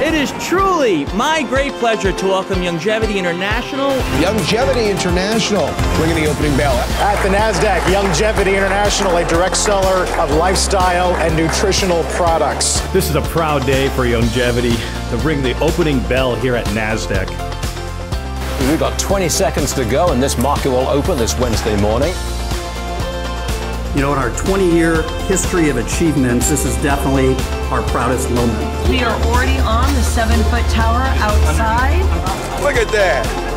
It is truly my great pleasure to welcome Youngevity International. Youngevity International bringing the opening bell at the NASDAQ. Youngevity International, a direct seller of lifestyle and nutritional products. This is a proud day for Youngevity to ring the opening bell here at NASDAQ. We've got 20 seconds to go and this market will open this Wednesday morning. You know, in our 20-year history of achievements, this is definitely our proudest moment. We are already on the 7-foot tower outside. Look at that.